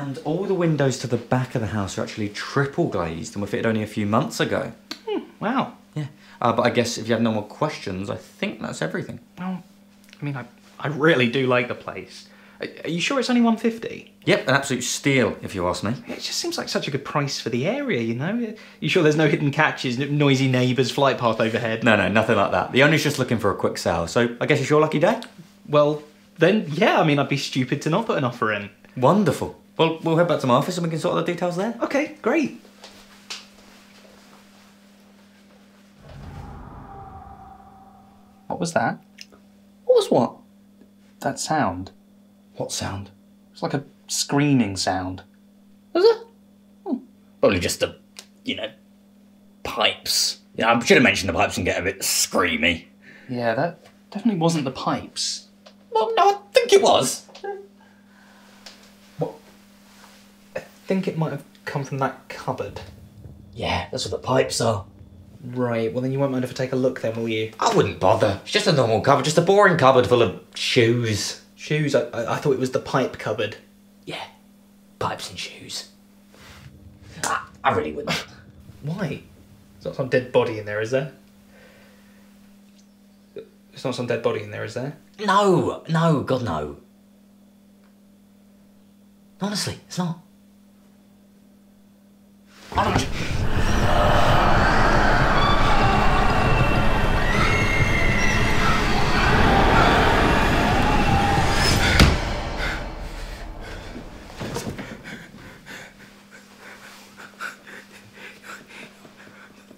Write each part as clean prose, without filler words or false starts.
And all the windows to the back of the house are actually triple glazed and were fitted only a few months ago. Wow. Yeah. But I guess if you have no more questions, I think that's everything. Well, I mean, I really do like the place. Are you sure it's only 150? Yep, an absolute steal, if you ask me. It just seems like such a good price for the area, you know? You sure there's no hidden catches, noisy neighbours, flight path overhead? No, nothing like that. The owner's just looking for a quick sale, so I guess it's your lucky day? Well, then, yeah, I mean, I'd be stupid to not put an offer in. Wonderful. Well, we'll head back to my office and we can sort out the details there. Okay, great. What was that? What was what? That sound. What sound? It's like a screaming sound. Was it? Oh. Probably just the, you know, pipes. Yeah, I should have mentioned the pipes and get a bit screamy. Yeah, that definitely wasn't the pipes. Well, no, I think it was. What? I think it might have come from that cupboard. Yeah, that's what the pipes are. Right, well then you won't mind if I take a look then, will you? I wouldn't bother. It's just a normal cupboard, just a boring cupboard full of shoes. Shoes? I thought it was the pipe cupboard. Yeah, pipes and shoes. I really wouldn't. Why? There's not some dead body in there, is there? There's not some dead body in there, is there? No, no, God no. Honestly, it's not. I don't...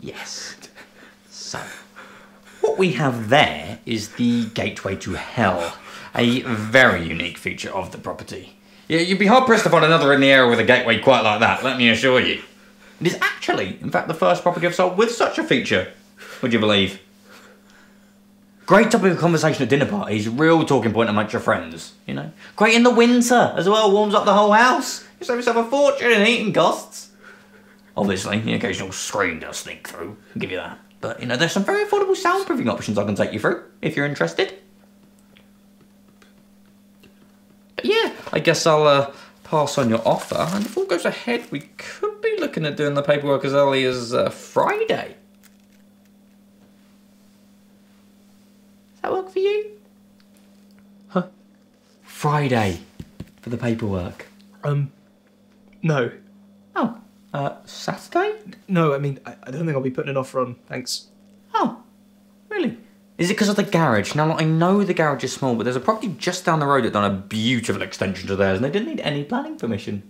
Yes. So, what we have there is the Gateway to Hell, a very unique feature of the property. Yeah, you'd be hard-pressed to find another in the area with a gateway quite like that, let me assure you. It is actually, in fact, the first property I've sold with such a feature, would you believe? Great topic of conversation at dinner parties, real talking point amongst your friends, you know. Great in the winter as well, warms up the whole house. You save yourself a fortune in heating costs. Obviously, the occasional screen does sneak through. I'll give you that. But, you know, there's some very affordable soundproofing options I can take you through, if you're interested. But yeah, I guess I'll pass on your offer. And if all goes ahead, we could be looking at doing the paperwork as early as Friday. Does that work for you? Huh? Friday for the paperwork. No. Oh. Saturday? No, I mean, I don't think I'll be putting an offer on, thanks. Oh, really? Is it because of the garage? Now, I know the garage is small, but there's a property just down the road that done a beautiful extension to theirs, and they didn't need any planning permission.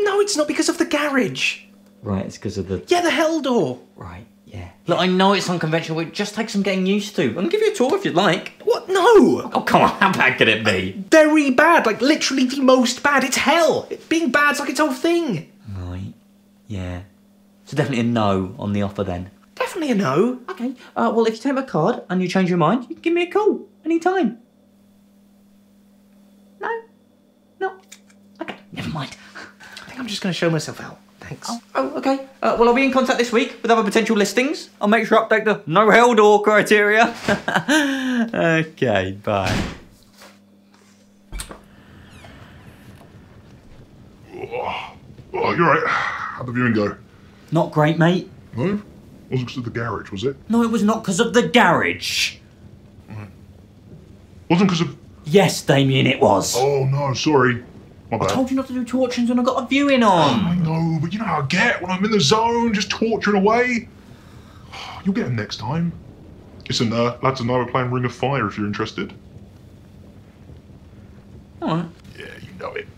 No, it's not because of the garage. Right, it's because of the... Yeah, the hell door. Right, yeah. Look, I know it's unconventional, but it just takes some getting used to. I can give you a tour if you'd like. What? No! Oh, come on, how bad could it be? Very bad, like literally the most bad. It's hell. Being bad's like its whole thing. Right. Yeah. So definitely a no on the offer then. Definitely a no. Okay. Well, if you take my card and you change your mind, you can give me a call anytime. No? No? Okay, never mind. I think I'm just going to show myself out. Thanks. Oh okay. Well, I'll be in contact this week with other potential listings. I'll make sure I update the no hell door criteria. Okay, bye. Oh, you're right. How'd the viewing go? Not great, mate. No? Wasn't because of the garage, was it? No, it was not because of the garage. Right. Wasn't because of... Yes, Damien, it was. Oh, no, sorry. My bad. I told you not to do torturings when I got a viewing on. Oh, I know, but you know how I get when I'm in the zone, just torturing away. You'll get him next time. Listen, lads and I were playing Ring of Fire if you're interested. All right. Yeah, you know it.